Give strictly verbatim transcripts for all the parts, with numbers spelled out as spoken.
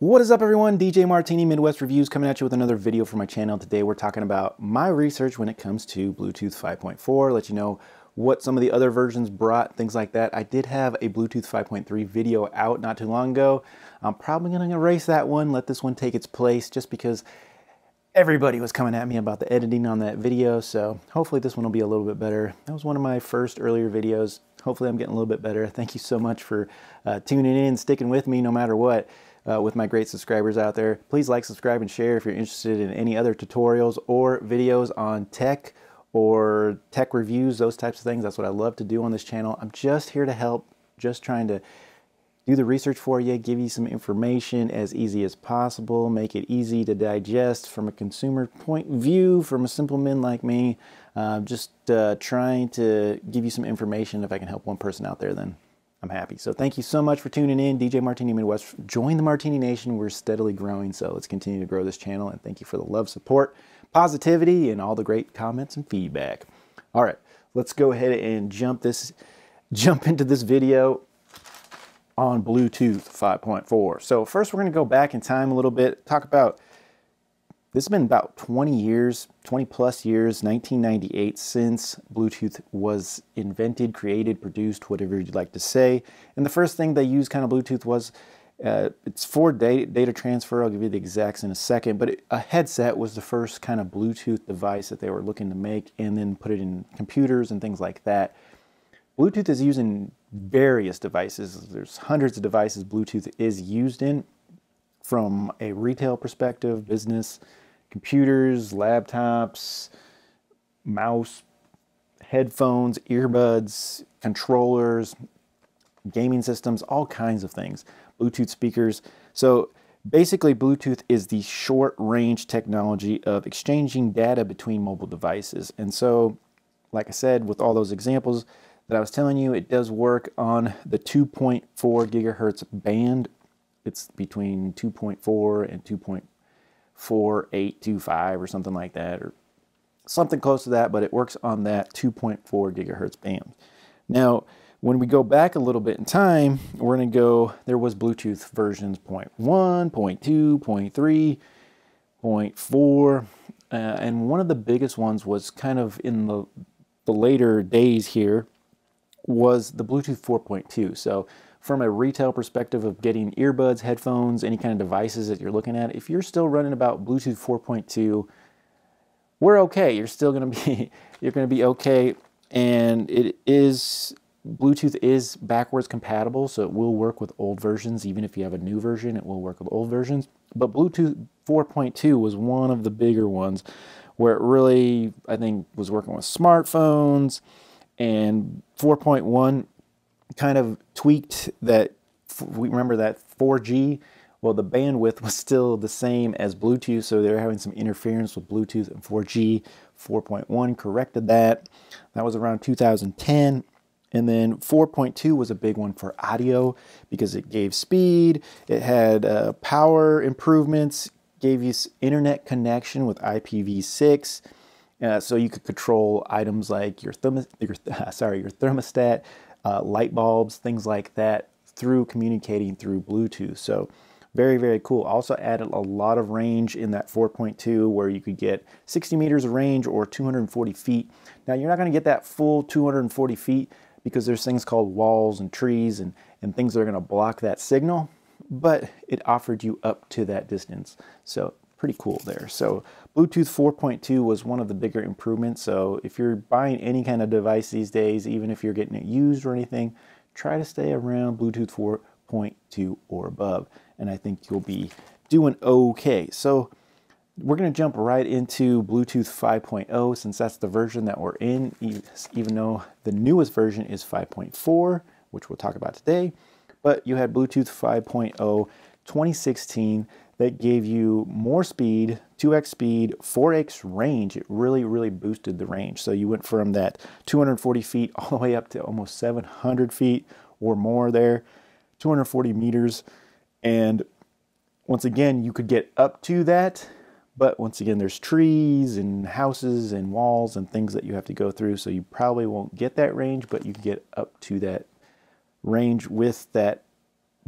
What is up everyone, D J Martini Midwest Reviews coming at you with another video for my channel. Today we're talking about my research when it comes to Bluetooth five point four, let you know what some of the other versions brought, things like that. I did have a Bluetooth five point three video out not too long ago. I'm probably gonna erase that one, let this one take its place just because everybody was coming at me about the editing on that video, so hopefully this one will be a little bit better. That was one of my first earlier videos. Hopefully I'm getting a little bit better. Thank you so much for uh, tuning in, sticking with me no matter what. Uh, with my great subscribers out there. Please like, subscribe, and share if you're interested in any other tutorials or videos on tech or tech reviews, those types of things. That's what I love to do on this channel. I'm just here to help, just trying to do the research for you, give you some information as easy as possible, make it easy to digest from a consumer point of view, from a simple man like me. Uh, just uh, trying to give you some information. If I can help one person out there, then I'm happy. So thank you so much for tuning in. D J Martini Midwest, join the Martini Nation. We're steadily growing, so let's continue to grow this channel. And thank you for the love, support, positivity, and all the great comments and feedback. All right, let's go ahead and jump this, jump into this video on Bluetooth five point four. So first, we're going to go back in time a little bit. Talk about this has been about twenty years, twenty plus years, nineteen ninety-eight, since Bluetooth was invented, created, produced, whatever you'd like to say. And the first thing they used kind of Bluetooth was, uh, it's for data, data transfer. I'll give you the exacts in a second, but it, a headset was the first kind of Bluetooth device that they were looking to make and then put it in computers and things like that. Bluetooth is used in various devices. There's hundreds of devices Bluetooth is used in. From a retail perspective, business, computers, laptops, mouse, headphones, earbuds, controllers, gaming systems, all kinds of things, Bluetooth speakers. So basically, Bluetooth is the short-range technology of exchanging data between mobile devices. And so, like I said, with all those examples that I was telling you, it does work on the two point four gigahertz band. It's between two point four and two point four eight two five or something like that, or something close to that, but it works on that two point four gigahertz band. Now, when we go back a little bit in time, we're going to go, there was Bluetooth versions zero point one, zero point two, zero point three, zero point four, uh, and one of the biggest ones was kind of in the, the later days here was the Bluetooth four point two. So from a retail perspective of getting earbuds, headphones, any kind of devices that you're looking at, if you're still running about Bluetooth four point two, we're okay. You're still going to be you're going to be okay, and it is Bluetooth is backwards compatible, so it will work with old versions. Even if you have a new version, it will work with old versions. But Bluetooth four point two was one of the bigger ones where it really, I think, was working with smartphones, and four point one kind of tweaked that. We remember that four G, well, the bandwidth was still the same as Bluetooth, so they were having some interference with Bluetooth and four G. four point one corrected that. That was around two thousand ten. And then four point two was a big one for audio because it gave speed, it had uh, power improvements, gave you internet connection with I P v six. Uh, so you could control items like your, thermo your th sorry, your thermostat, Uh, light bulbs, things like that, through communicating through Bluetooth. So very, very cool. Also added a lot of range in that four point two, where you could get sixty meters of range or two hundred forty feet. Now, you're not going to get that full two hundred forty feet because there's things called walls and trees and, and things that are going to block that signal, but it offered you up to that distance. So pretty cool there. So Bluetooth four point two was one of the bigger improvements. So if you're buying any kind of device these days, even if you're getting it used or anything, try to stay around Bluetooth four point two or above, and I think you'll be doing okay. So we're going to jump right into Bluetooth five point oh, since that's the version that we're in, even though the newest version is five point four, which we'll talk about today. But you had Bluetooth five point oh twenty sixteen that gave you more speed, two X speed, four X range. It really, really boosted the range. So you went from that two hundred forty feet all the way up to almost seven hundred feet or more there, two hundred forty meters. And once again, you could get up to that, but once again, there's trees and houses and walls and things that you have to go through. So you probably won't get that range, but you can get up to that range with that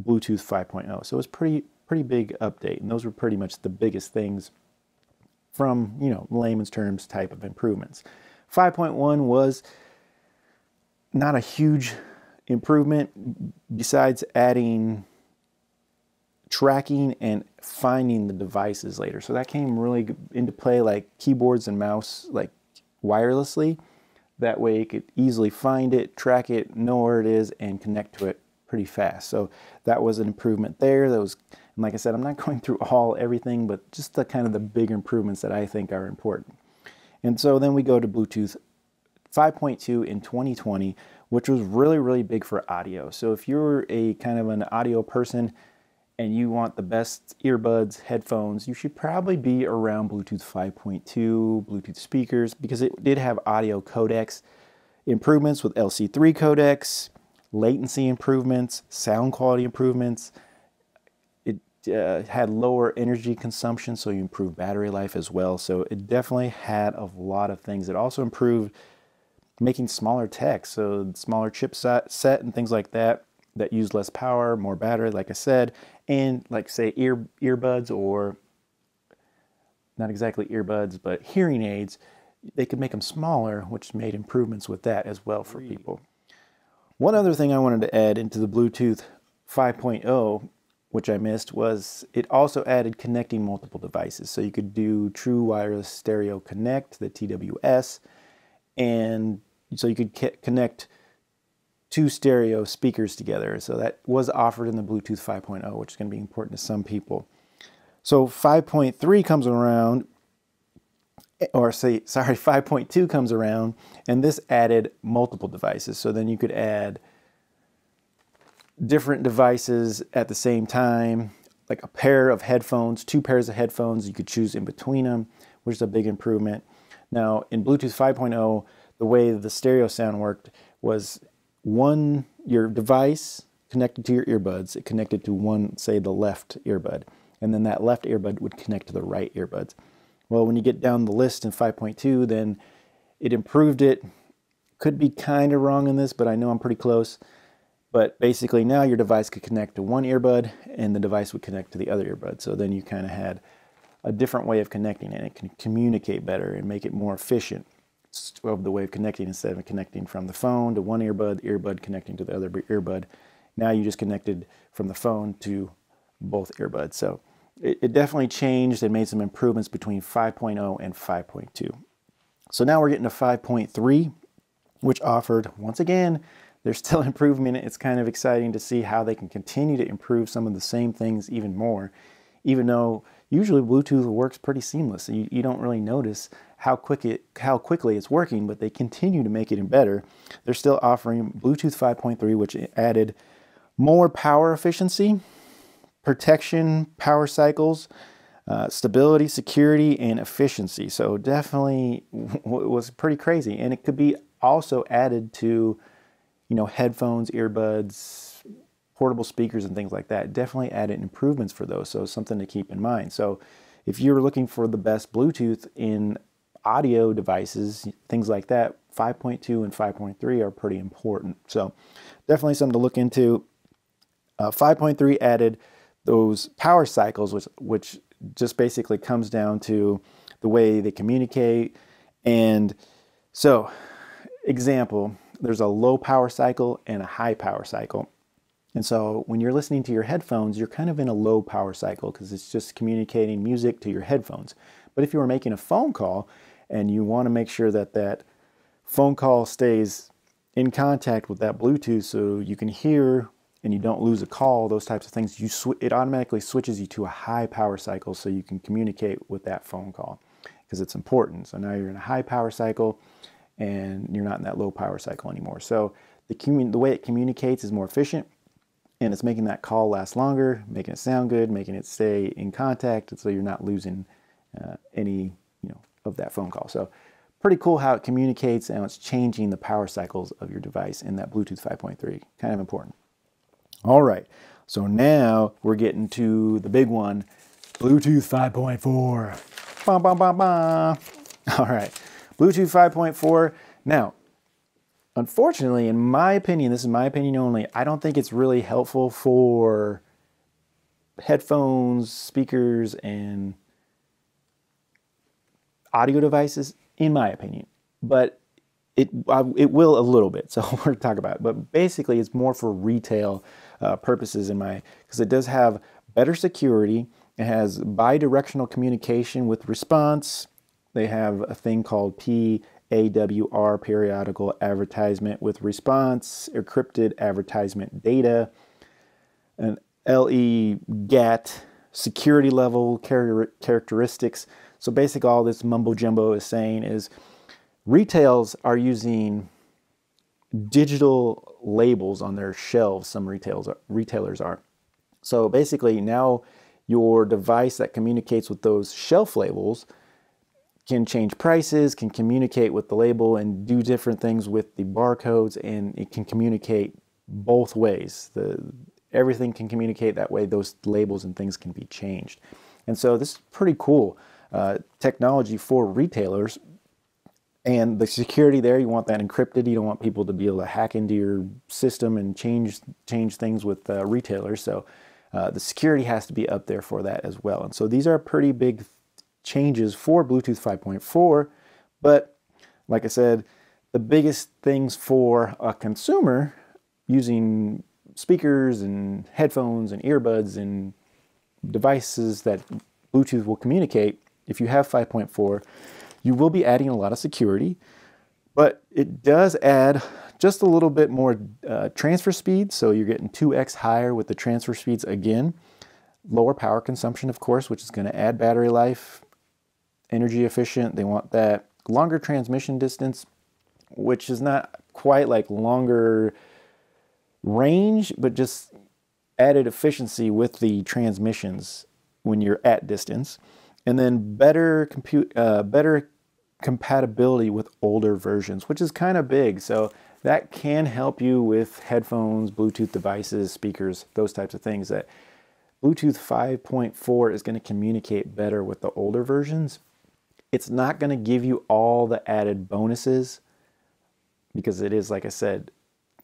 Bluetooth five point oh. So it's pretty, pretty big update. And those were pretty much the biggest things from, you know, layman's terms type of improvements. five point one was not a huge improvement besides adding tracking and finding the devices later. So that came really into play, like keyboards and mouse, like wirelessly. That way you could easily find it, track it, know where it is, and connect to it pretty fast. So that was an improvement there. That was, and like I said, I'm not going through all everything, but just the kind of the big improvements that I think are important. And so then we go to Bluetooth five point two in twenty twenty, which was really, really big for audio. So if you're a kind of an audio person and you want the best earbuds, headphones, you should probably be around Bluetooth five point two, Bluetooth speakers, because it did have audio codecs improvements with L C three codecs, latency improvements, sound quality improvements. It uh, had lower energy consumption, so you improved battery life as well. So it definitely had a lot of things. It also improved making smaller text, so smaller chipset set and things like that, that use less power, more battery, like I said, and like say ear earbuds or not exactly earbuds, but hearing aids, they could make them smaller, which made improvements with that as well for people. One other thing I wanted to add into the Bluetooth five point oh, which I missed, was it also added connecting multiple devices. So you could do true wireless stereo connect, the T W S, and so you could connect two stereo speakers together. So that was offered in the Bluetooth five point oh, which is going to be important to some people. So five point three comes around, or say, sorry, five point two comes around, and this added multiple devices. So then you could add different devices at the same time, like a pair of headphones, two pairs of headphones, you could choose in between them, which is a big improvement. Now in Bluetooth five point oh, the way the stereo sound worked was one, your device connected to your earbuds, it connected to one, say the left earbud, and then that left earbud would connect to the right earbuds. Well, when you get down the list in five point two, then it improved it. Could be kind of wrong in this, but I know I'm pretty close. But basically now your device could connect to one earbud and the device would connect to the other earbud. So then you kind of had a different way of connecting and it can communicate better and make it more efficient of the way of connecting, instead of connecting from the phone to one earbud, earbud connecting to the other earbud. Now you just connected from the phone to both earbuds. So it, it definitely changed and made some improvements between five point oh and five point two. So now we're getting to five point three, which offered, once again, there's still improvement. It's kind of exciting to see how they can continue to improve some of the same things even more, even though usually Bluetooth works pretty seamless. You, you don't really notice how quick it, how quickly it's working, but they continue to make it better. They're still offering Bluetooth five point three, which added more power efficiency, protection, power cycles, uh, stability, security, and efficiency. So definitely was pretty crazy. And it could be also added to, you know, headphones, earbuds, portable speakers, and things like that. Definitely added improvements for those. So something to keep in mind. So if you're looking for the best Bluetooth in audio devices, things like that, five point two and five point three are pretty important. So definitely something to look into. Uh, five point three added those power cycles, which, which just basically comes down to the way they communicate. And so, example, there's a low power cycle and a high power cycle. And so when you're listening to your headphones, you're kind of in a low power cycle because it's just communicating music to your headphones. But if you were making a phone call and you want to make sure that that phone call stays in contact with that Bluetooth so you can hear and you don't lose a call, those types of things, you sw it automatically switches you to a high power cycle so you can communicate with that phone call because it's important. So now you're in a high power cycle and you're not in that low power cycle anymore. So the, commun the way it communicates is more efficient, and it's making that call last longer, making it sound good, making it stay in contact so you're not losing Uh, any, you know, of that phone call. So pretty cool how it communicates and it's changing the power cycles of your device in that Bluetooth five point three. Kind of important. All right. So now we're getting to the big one, Bluetooth five point four. Bum, bum, bum, bum. All right. Bluetooth five point four. Now, unfortunately, in my opinion, this is my opinion only, I don't think it's really helpful for headphones, speakers, and audio devices, in my opinion. But it, I, it will a little bit, so we're going to talk about it. But basically, it's more for retail uh, purposes in my, because it does have better security. It has bi-directional communication with response. They have a thing called P A W R, periodical advertisement with response, encrypted advertisement data, an L E GAT security level char characteristics. So basically all this mumbo jumbo is saying is retails are using digital labels on their shelves, some retails are, retailers are. So basically now your device that communicates with those shelf labels can change prices, can communicate with the label and do different things with the barcodes, and it can communicate both ways. The, everything can communicate that way. Those labels and things can be changed. And so this is pretty cool uh, technology for retailers. And the security there, you want that encrypted. You don't want people to be able to hack into your system and change change things with uh, retailers. So uh, the security has to be up there for that as well. And so these are pretty big changes for Bluetooth five point four. But like I said, the biggest things for a consumer using speakers and headphones and earbuds and devices that Bluetooth will communicate, if you have five point four, you will be adding a lot of security, but it does add just a little bit more uh, transfer speed, so you're getting two X higher with the transfer speeds again. Lower power consumption, of course, which is going to add battery life, energy efficient, they want that. Longer transmission distance, which is not quite like longer range, but just added efficiency with the transmissions when you're at distance. And then better compute, uh, better compatibility with older versions, which is kind of big. So that can help you with headphones, Bluetooth devices, speakers, those types of things. That Bluetooth five point four is going to communicate better with the older versions. It's not going to give you all the added bonuses because it is, like I said,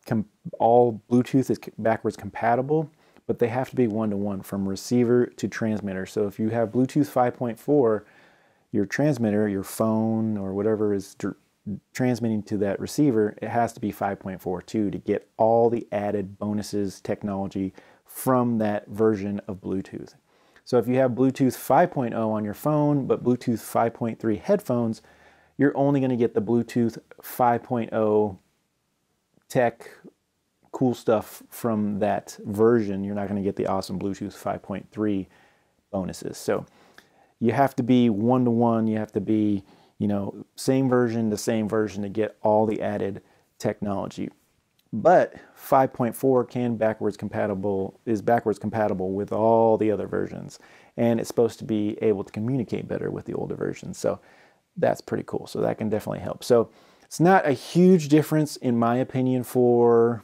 com all Bluetooth is backwards compatible, but they have to be one-to-one from receiver to transmitter. So if you have Bluetooth five point four, your transmitter, your phone or whatever is transmitting to that receiver, it has to be five point four too to get all the added bonuses, technology, from that version of Bluetooth. So if you have Bluetooth five point oh on your phone, but Bluetooth five point three headphones, you're only going to get the Bluetooth five point oh tech, cool stuff from that version. You're not going to get the awesome Bluetooth five point three bonuses. So you have to be one-to-one. You have to be, you know, same version to same version to get all the added technology. But five point four can backwards compatible is backwards compatible with all the other versions, and it's supposed to be able to communicate better with the older versions. So that's pretty cool. So that can definitely help. So it's not a huge difference, in my opinion, for,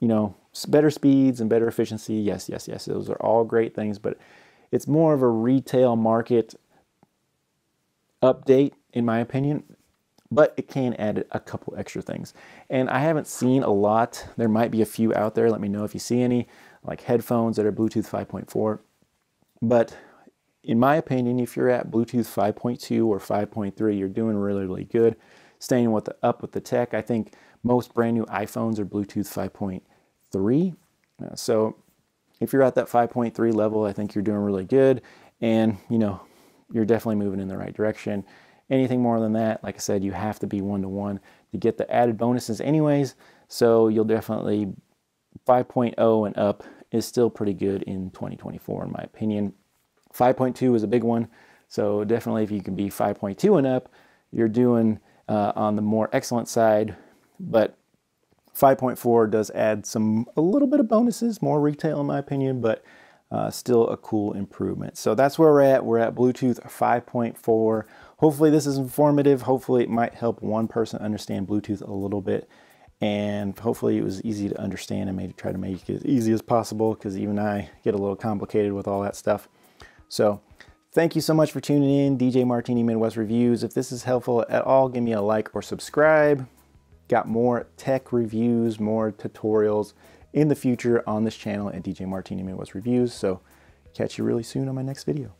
you know, better speeds and better efficiency. Yes, yes, yes. Those are all great things, but it's more of a retail market update, in my opinion. But it can add a couple extra things. And I haven't seen a lot. There might be a few out there. Let me know if you see any, like headphones that are Bluetooth five point four. But in my opinion, if you're at Bluetooth five point two or five point three, you're doing really, really good. Staying with the, up with the tech. I think most brand new iPhones are Bluetooth five point three. So if you're at that five point three level, I think you're doing really good. And, you know, you're definitely moving in the right direction. Anything more than that, like I said, you have to be one-to-one to get the added bonuses anyways. So you'll definitely, five point oh and up is still pretty good in twenty twenty-four, in my opinion. five point two is a big one. So definitely if you can be five point two and up, you're doing uh, on the more excellent side. But five point four does add some, a little bit of bonuses, more retail in my opinion, but uh, still a cool improvement. So that's where we're at. We're at Bluetooth five point four. Hopefully this is informative. Hopefully it might help one person understand Bluetooth a little bit. And hopefully it was easy to understand. I made try to make it as easy as possible because even I get a little complicated with all that stuff. So thank you so much for tuning in. D J Martini Midwest Reviews. If this is helpful at all, give me a like or subscribe. Got more tech reviews, more tutorials in the future on this channel at D J Martini Midwest Reviews. So Catch you really soon on my next video.